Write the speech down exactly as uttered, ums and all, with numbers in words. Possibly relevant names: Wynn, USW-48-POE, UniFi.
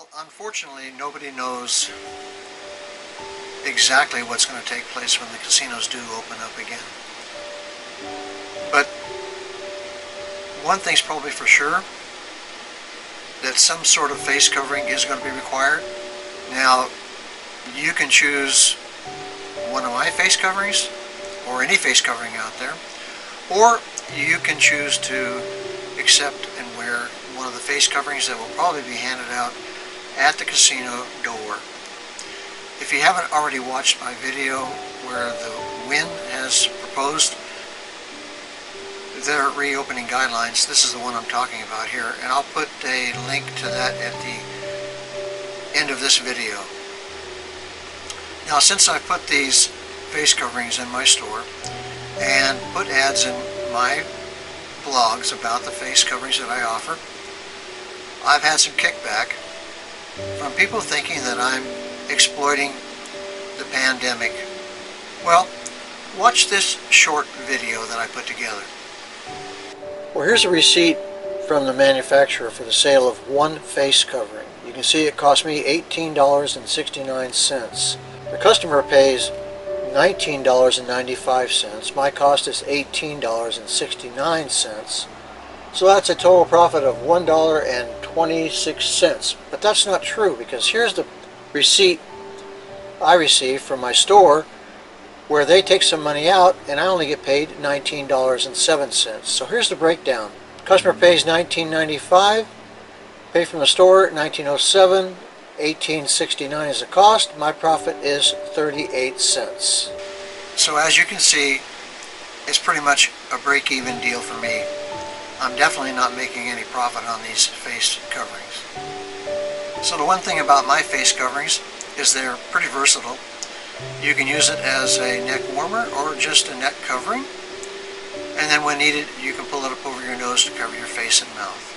Well, unfortunately, nobody knows exactly what's going to take place when the casinos do open up again. But one thing's probably for sure, that some sort of face covering is going to be required. Now, you can choose one of my face coverings, or any face covering out there, or you can choose to accept and wear one of the face coverings that will probably be handed out at the casino door. If you haven't already watched my video where the Wynn has proposed their reopening guidelines, this is the one I'm talking about here, and I'll put a link to that at the end of this video. Now, since I put these face coverings in my store and put ads in my blogs about the face coverings that I offer, I've had some kickback from people thinking that I'm exploiting the pandemic. Well, watch this short video that I put together. Well, here's a receipt from the manufacturer for the sale of one face covering. You can see it cost me eighteen dollars and sixty-nine cents. The customer pays nineteen dollars and ninety-five cents. My cost is eighteen dollars and sixty-nine cents. So that's a total profit of one dollar and twenty-six cents. But that's not true, because here's the receipt I received from my store where they take some money out and I only get paid nineteen dollars and seven cents. So here's the breakdown. Customer pays nineteen ninety-five, pay from the store nineteen oh seven, eighteen sixty-nine is the cost, my profit is thirty-eight cents. So as you can see, it's pretty much a break-even deal for me. I'm definitely not making any profit on these face coverings. So the one thing about my face coverings is they're pretty versatile. You can use it as a neck warmer or just a neck covering, and then when needed you can pull it up over your nose to cover your face and mouth.